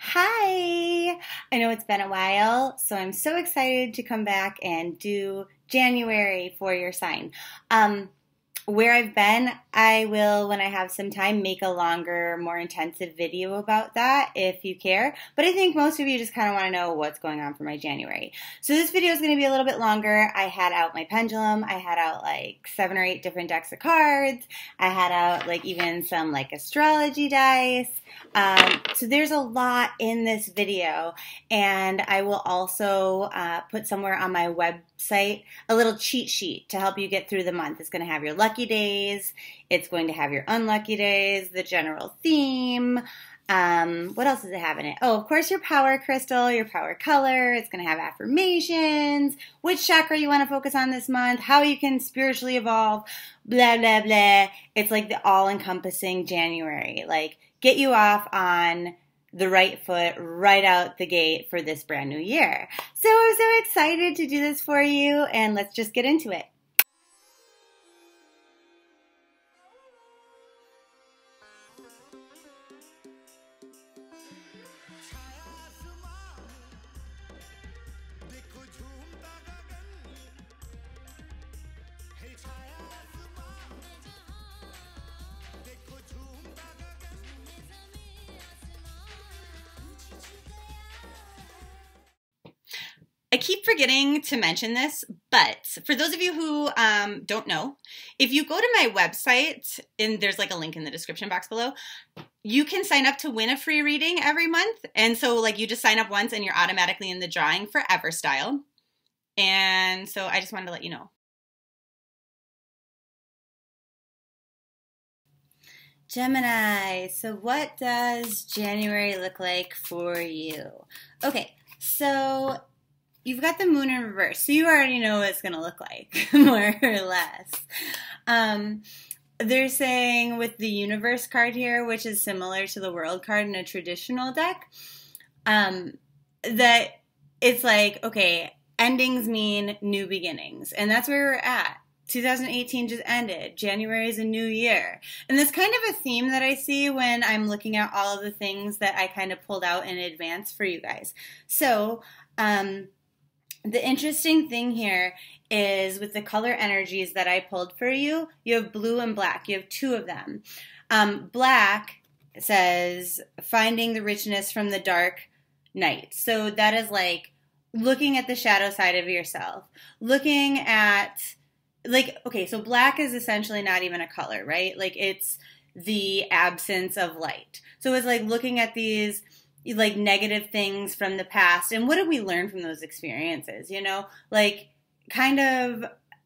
Hi! I know it's been a while, so I'm so excited to come back and do January for your sign. Where I've been, I will, when I have some time, make a longer, more intensive video about that if you care. But I think most of you just kind of want to know what's going on for my January. So this video is going to be a little bit longer. I had out my pendulum. I had out like 7 or 8 different decks of cards. I had out like even some like astrology dice. So there's a lot in this video, and I will also put somewhere on my website a little cheat sheet to help you get through the month. It's going to have your lucky days, it's going to have your unlucky days, the general theme. What else does it have in it? Oh, of course, your power crystal, your power color. It's going to have affirmations, which chakra you want to focus on this month, how you can spiritually evolve, blah, blah, blah. It's like the all-encompassing January, like get you off on the right foot right out the gate for this brand new year. So I'm so excited to do this for you, and let's just get into it. I keep forgetting to mention this, but for those of you who don't know, if you go to my website, and there's like a link in the description box below, you can sign up to win a free reading every month. And so like you just sign up once and you're automatically in the drawing for EverStyle. And so I just wanted to let you know. Gemini, so what does January look like for you? Okay, so you've got the moon in reverse, so you already know what it's going to look like, more or less. They're saying with the universe card here, which is similar to the world card in a traditional deck, that it's like, okay, endings mean new beginnings. And that's where we're at. 2018 just ended. January is a new year. And that's kind of a theme that I see when I'm looking at all of the things that I kind of pulled out in advance for you guys. So the interesting thing here is with the color energies that I pulled for you, you have blue and black. You have two of them. Black says finding the richness from the dark night. So that is like looking at the shadow side of yourself, looking at like, okay, so black is essentially not even a color, right? Like it's the absence of light. So it's like looking at these like negative things from the past. And what did we learn from those experiences? You know, like kind of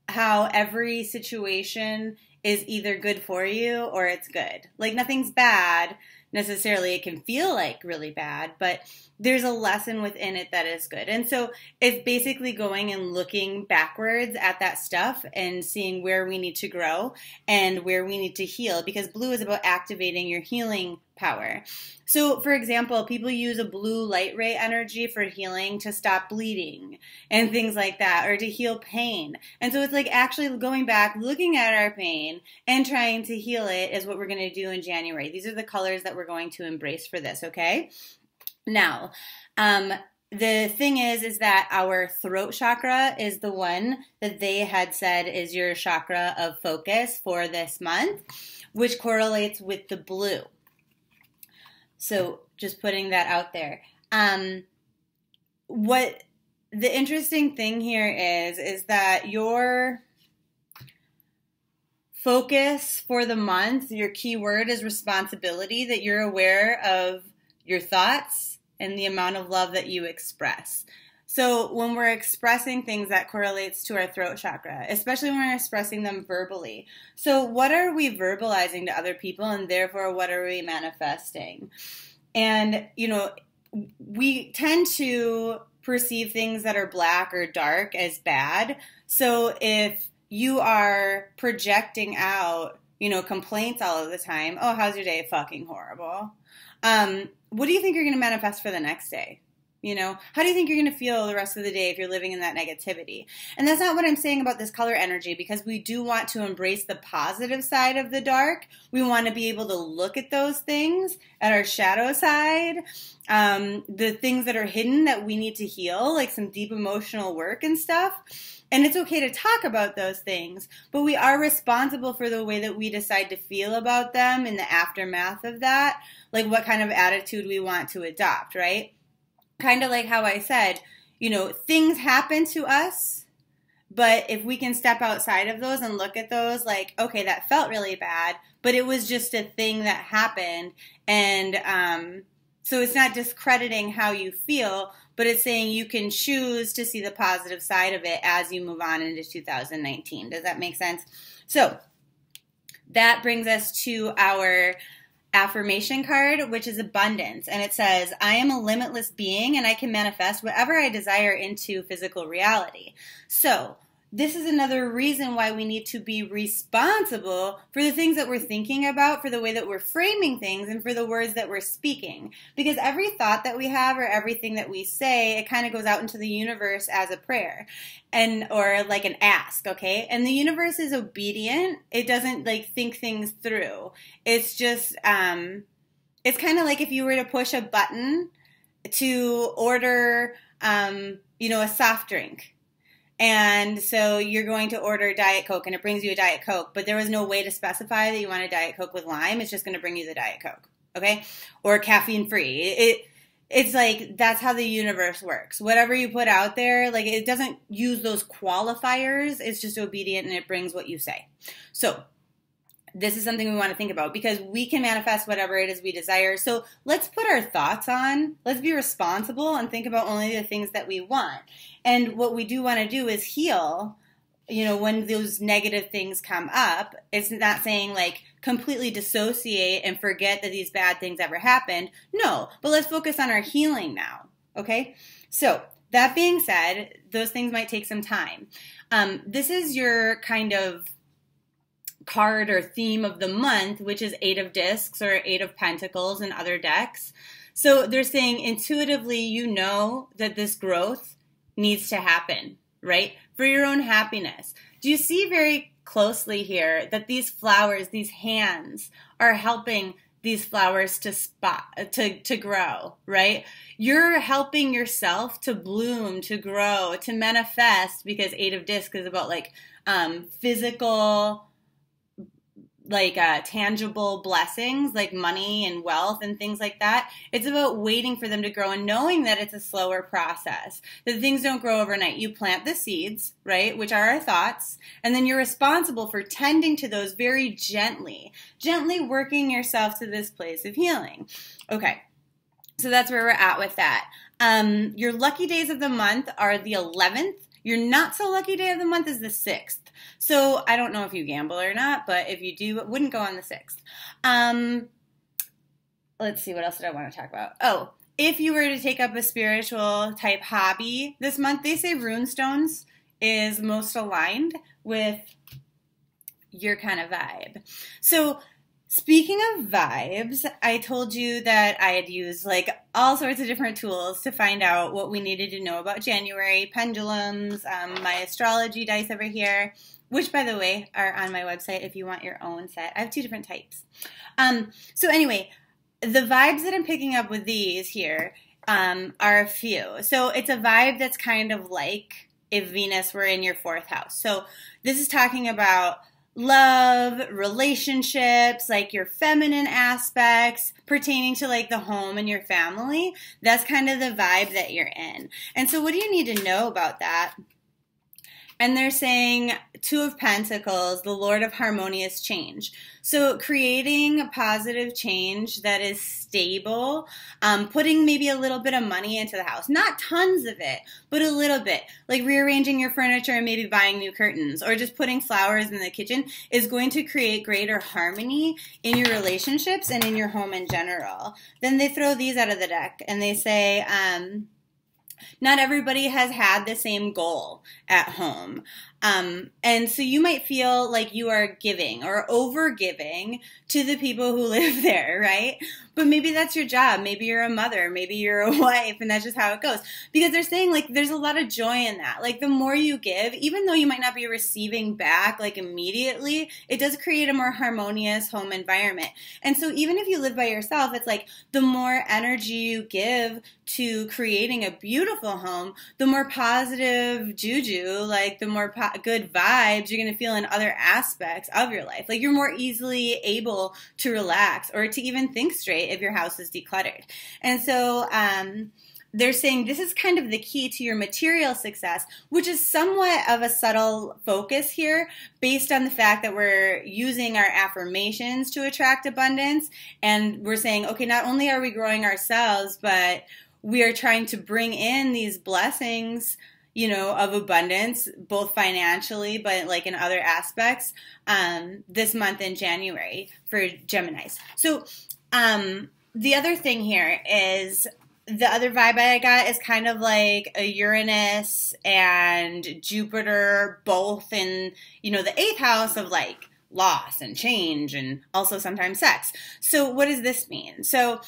how every situation is either good for you or it's good. Like nothing's bad necessarily. It can feel like really bad, but there's a lesson within it that is good. And so it's basically going and looking backwards at that stuff and seeing where we need to grow and where we need to heal, because blue is about activating your healing power. So for example, people use a blue light ray energy for healing to stop bleeding and things like that, or to heal pain. And so it's like actually going back, looking at our pain and trying to heal it is what we're going to do in January. These are the colors that we're going to embrace for this, okay? Now, the thing is that our throat chakra is the one that they had said is your chakra of focus for this month, which correlates with the blue. So just putting that out there. What the interesting thing here is that your focus for the month, your key word is responsibility, that you're aware of your thoughts and the amount of love that you express. So when we're expressing things, that correlates to our throat chakra, especially when we're expressing them verbally. So what are we verbalizing to other people, and therefore what are we manifesting? And, you know, we tend to perceive things that are black or dark as bad. So if you are projecting out, you know, complaints all of the time, oh, how's your day? Fucking horrible. What do you think you're going to manifest for the next day? You know, how do you think you're going to feel the rest of the day if you're living in that negativity? And that's not what I'm saying about this color energy, because we do want to embrace the positive side of the dark. We want to be able to look at those things, at our shadow side, the things that are hidden that we need to heal, like some deep emotional work and stuff. And it's okay to talk about those things, but we are responsible for the way that we decide to feel about them in the aftermath of that, like what kind of attitude we want to adopt, right? Kind of like how I said, you know, things happen to us, but if we can step outside of those and look at those like, okay, that felt really bad, but it was just a thing that happened. And so it's not discrediting how you feel, but it's saying you can choose to see the positive side of it as you move on into 2019. Does that make sense? So that brings us to our affirmation card, which is abundance. And it says, I am a limitless being and I can manifest whatever I desire into physical reality. So this is another reason why we need to be responsible for the things that we're thinking about, for the way that we're framing things, and for the words that we're speaking. Because every thought that we have or everything that we say, it kind of goes out into the universe as a prayer and or like an ask, okay? And the universe is obedient. It doesn't like think things through. It's just, it's kind of like if you were to push a button to order, you know, a soft drink. And so you're going to order Diet Coke and it brings you a Diet Coke, but there was no way to specify that you want a Diet Coke with lime. It's just going to bring you the Diet Coke, okay? Or caffeine free. It's like, that's how the universe works. Whatever you put out there, like it doesn't use those qualifiers. It's just obedient and it brings what you say. So this is something we want to think about because we can manifest whatever it is we desire. So let's put our thoughts on, let's be responsible and think about only the things that we want. And what we do want to do is heal, you know, when those negative things come up. It's not saying like completely dissociate and forget that these bad things ever happened. No, but let's focus on our healing now. Okay. So that being said, those things might take some time. This is your kind of card or theme of the month, which is 8 of Discs or 8 of Pentacles and other decks. So they're saying intuitively, you know that this growth needs to happen, right? For your own happiness. Do you see very closely here that these flowers, these hands are helping these flowers to grow, right? You're helping yourself to bloom, to grow, to manifest, because 8 of Discs is about like physical, like tangible blessings like money and wealth and things like that. It's about waiting for them to grow and knowing that it's a slower process, that things don't grow overnight. You plant the seeds, right, which are our thoughts, and then you're responsible for tending to those very gently, gently working yourself to this place of healing. Okay, so that's where we're at with that. Your lucky days of the month are the 11th. Your not so lucky day of the month is the 6th. So I don't know if you gamble or not, but if you do, it wouldn't go on the 6th. Let's see, what else did I want to talk about? Oh, if you were to take up a spiritual type hobby this month, they say runestones is most aligned with your kind of vibe. So speaking of vibes, I told you that I had used like all sorts of different tools to find out what we needed to know about January, pendulums, my astrology dice over here, which by the way are on my website if you want your own set. I have 2 different types. So anyway, the vibes that I'm picking up with these here are a few. So it's a vibe that's kind of like if Venus were in your 4th house. So this is talking about love, relationships, like your feminine aspects pertaining to like the home and your family. That's kind of the vibe that you're in. And so what do you need to know about that? And they're saying 2 of Pentacles, the Lord of harmonious change. So creating a positive change that is stable, putting maybe a little bit of money into the house, not tons of it, but a little bit, like rearranging your furniture and maybe buying new curtains or just putting flowers in the kitchen is going to create greater harmony in your relationships and in your home in general. Then they throw these out of the deck and they say, not everybody has had the same goal at home. And so you might feel like you are giving or over-giving to the people who live there, right? But maybe that's your job. Maybe you're a mother. Maybe you're a wife, and that's just how it goes. Because they're saying, like, there's a lot of joy in that. Like, the more you give, even though you might not be receiving back, like, immediately, it does create a more harmonious home environment. And so even if you live by yourself, it's like the more energy you give to creating a beautiful home, the more positive juju, like, the more good vibes you're going to feel in other aspects of your life. Like, you're more easily able to relax or to even think straight if your house is decluttered. And so they're saying this is kind of the key to your material success, which is somewhat of a subtle focus here based on the fact that we're using our affirmations to attract abundance. And we're saying, okay, not only are we growing ourselves, but we are trying to bring in these blessings, you know, of abundance, both financially, but like in other aspects, this month in January for Geminis. So the other thing here is the other vibe I got is kind of like a Uranus and Jupiter both in, you know, the 8th house of like loss and change and also sometimes sex. So what does this mean? So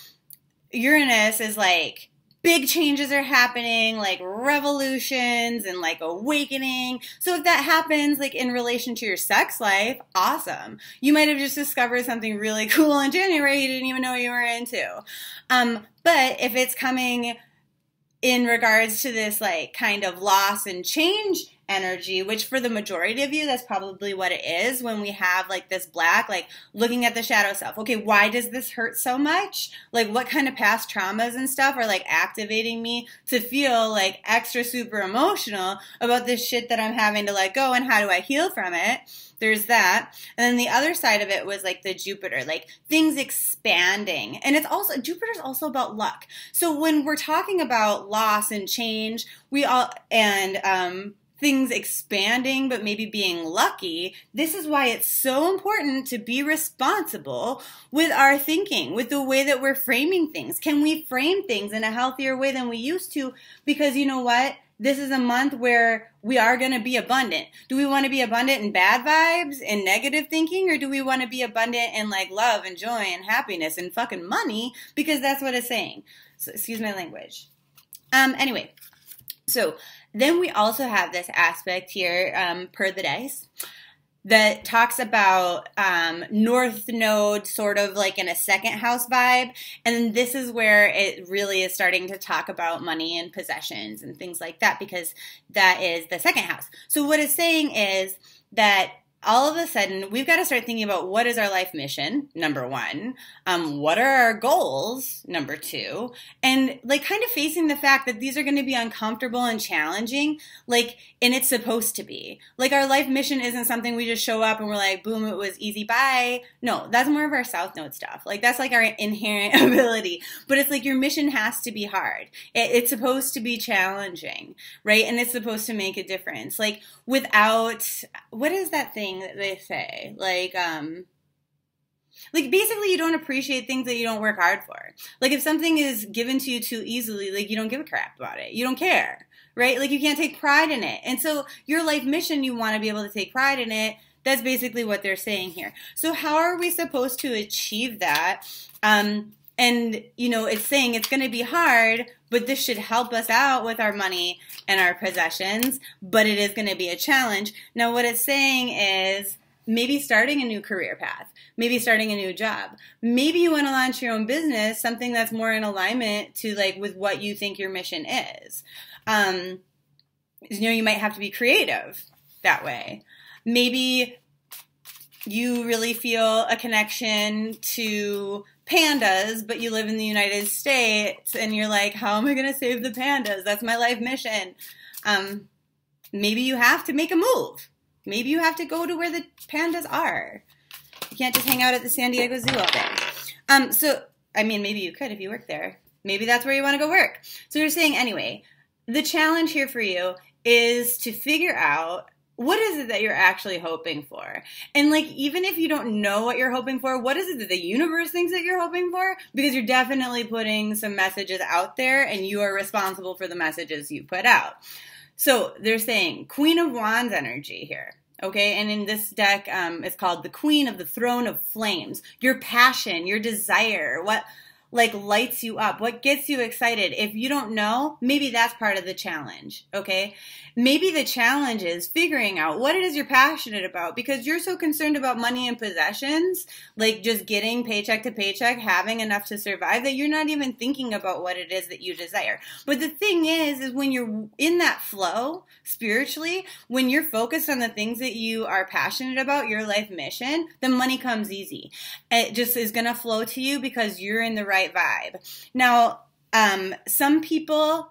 Uranus is like, big changes are happening, like revolutions and like awakening. So if that happens, like in relation to your sex life, awesome. You might have just discovered something really cool in January you didn't even know you were into. But if it's coming in regards to this like kind of loss and change energy, which for the majority of you, that's probably what it is when we have like this black, like looking at the shadow self. Okay, why does this hurt so much? Like what kind of past traumas and stuff are like activating me to feel like extra super emotional about this shit that I'm having to let go, and how do I heal from it? There's that. And then the other side of it was like the Jupiter, like things expanding. And it's also, Jupiter's also about luck. So when we're talking about loss and change, we all, and things expanding, but maybe being lucky, this is why it's so important to be responsible with our thinking, with the way that we're framing things. Can we frame things in a healthier way than we used to? Because you know what? This is a month where we are going to be abundant. Do we want to be abundant in bad vibes and negative thinking? Or do we want to be abundant in like love and joy and happiness and fucking money? Because that's what it's saying. So, excuse my language. Anyway, so then we also have this aspect here per the dice that talks about North Node sort of like in a second house vibe. And this is where it really is starting to talk about money and possessions and things like that, because that is the second house. So what it's saying is that all of a sudden we've got to start thinking about what is our life mission, number one, what are our goals, number two, and like kind of facing the fact that these are going to be uncomfortable and challenging, like, and it's supposed to be. Like our life mission isn't something we just show up and we're like, boom, it was easy, bye. No, that's more of our South Node stuff. Like that's like our inherent ability, but it's like your mission has to be hard. It's supposed to be challenging, right? And it's supposed to make a difference. Like without, what is that thing that they say, like basically you don't appreciate things that you don't work hard for. Like if something is given to you too easily, like you don't give a crap about it, you don't care, right? Like you can't take pride in it. And so your life mission, you want to be able to take pride in it. That's basically what they're saying here. So how are we supposed to achieve that? And, you know, it's saying it's going to be hard, but this should help us out with our money and our possessions, but it is going to be a challenge. Now, what it's saying is maybe starting a new career path, maybe starting a new job. Maybe you want to launch your own business, something that's more in alignment to like with what you think your mission is. You know, you might have to be creative that way. Maybe you really feel a connection to pandas, but you live in the United States and you're like, how am I going to save the pandas? That's my life mission. Maybe you have to make a move. Maybe you have to go to where the pandas are. You can't just hang out at the San Diego Zoo all day. So, I mean, maybe you could if you work there. Maybe that's where you want to go work. So you're saying, anyway, the challenge here for you is to figure out what is it that you're actually hoping for? And like, even if you don't know what you're hoping for, what is it that the universe thinks that you're hoping for? Because you're definitely putting some messages out there and you are responsible for the messages you put out. So they're saying Queen of Wands energy here. Okay, and in this deck, it's called the Queen of the Throne of Flames. Your passion, your desire, what like lights you up, what gets you excited. If you don't know, maybe that's part of the challenge, okay? Maybe the challenge is figuring out what it is you're passionate about, because you're so concerned about money and possessions, like just getting paycheck to paycheck, having enough to survive, that you're not even thinking about what it is that you desire. But the thing is when you're in that flow spiritually, when you're focused on the things that you are passionate about, your life mission, then money comes easy. It just is going to flow to you because you're in the right vibe. Now, some people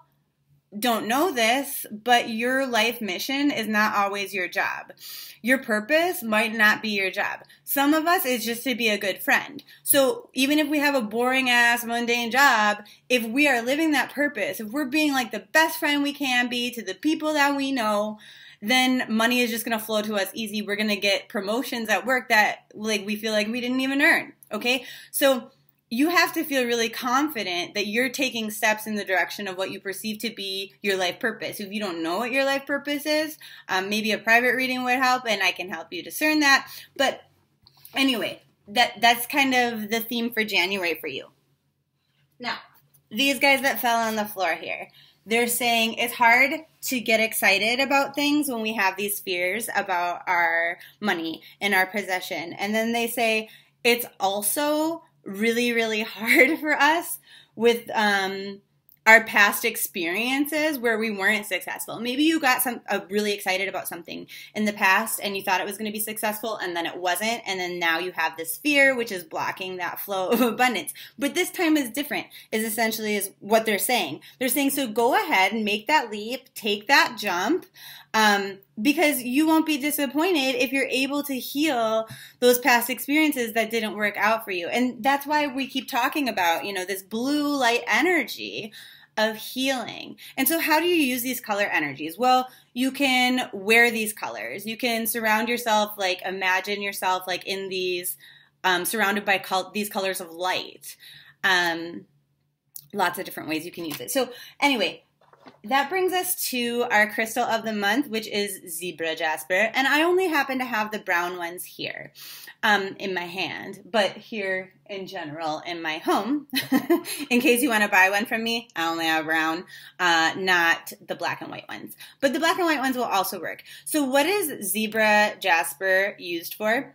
don't know this, but your life mission is not always your job. Your purpose might not be your job. Some of us is just to be a good friend. So even if we have a boring ass mundane job, if we are living that purpose, if we're being like the best friend we can be to the people that we know, then money is just going to flow to us easy. We're going to get promotions at work that like we feel like we didn't even earn. Okay? So you have to feel really confident that you're taking steps in the direction of what you perceive to be your life purpose. If you don't know what your life purpose is, maybe a private reading would help, and I can help you discern that. But anyway, that's kind of the theme for January for you. Now, these guys that fell on the floor here, they're saying it's hard to get excited about things when we have these fears about our money and our possession. And then they say it's also really, really hard for us with our past experiences where we weren't successful. Maybe you got really excited about something in the past and you thought it was going to be successful and then it wasn't, and then now you have this fear which is blocking that flow of abundance. But this time is different, is essentially is what they're saying. They're saying, so go ahead and make that leap, take that jump, because you won't be disappointed if you're able to heal those past experiences that didn't work out for you. And that's why we keep talking about, you know, this blue light energy of healing. And so how do you use these color energies? Well, you can wear these colors. You can surround yourself, like imagine yourself like in these, surrounded by these colors of light. Lots of different ways you can use it. So anyway, that brings us to our crystal of the month, which is Zebra Jasper. And I only happen to have the brown ones here in my hand, but here in general in my home. In case you want to buy one from me, I only have brown, not the black and white ones. But the black and white ones will also work. So what is Zebra Jasper used for?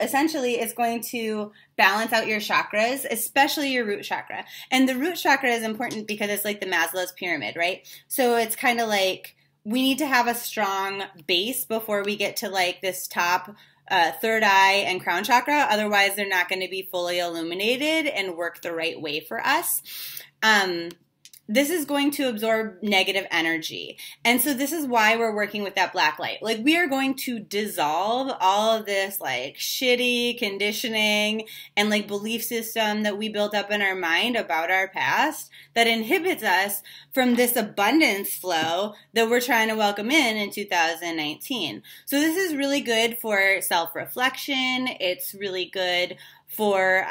Essentially, it's going to balance out your chakras, especially your root chakra. And the root chakra is important because it's like the Maslow's pyramid, right? So it's kind of like we need to have a strong base before we get to like this top third eye and crown chakra. Otherwise, they're not going to be fully illuminated and work the right way for us. This is going to absorb negative energy. And so this is why we're working with that black light. Like we are going to dissolve all of this like shitty conditioning and like belief system that we built up in our mind about our past that inhibits us from this abundance flow that we're trying to welcome in 2019. So this is really good for self-reflection. It's really good for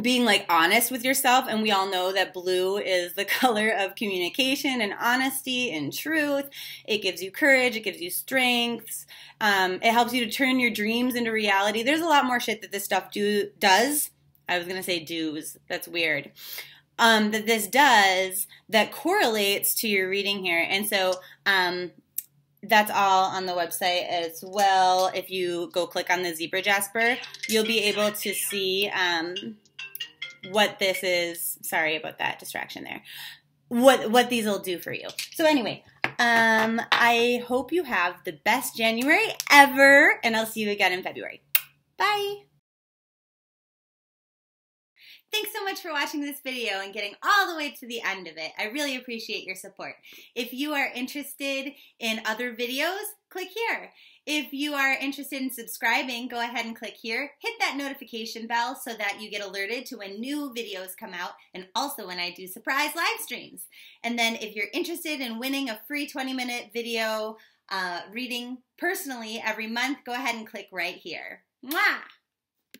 being like honest with yourself, and we all know that blue is the color of communication and honesty and truth. It gives you courage, it gives you strengths, it helps you to turn your dreams into reality. There's a lot more shit that this stuff does. I was gonna say do's, that's weird. That this does, that correlates to your reading here. And so that's all on the website as well. If you go click on the Zebra Jasper, you'll be able to see what this is. Sorry about that distraction there. What these will do for you. So anyway, I hope you have the best January ever, and I'll see you again in February. Bye. Thanks so much for watching this video and getting all the way to the end of it. I really appreciate your support. If you are interested in other videos, click here. If you are interested in subscribing, go ahead and click here. Hit that notification bell so that you get alerted to when new videos come out and also when I do surprise live streams. And then if you're interested in winning a free 20-minute video reading personally every month, go ahead and click right here. Mwah!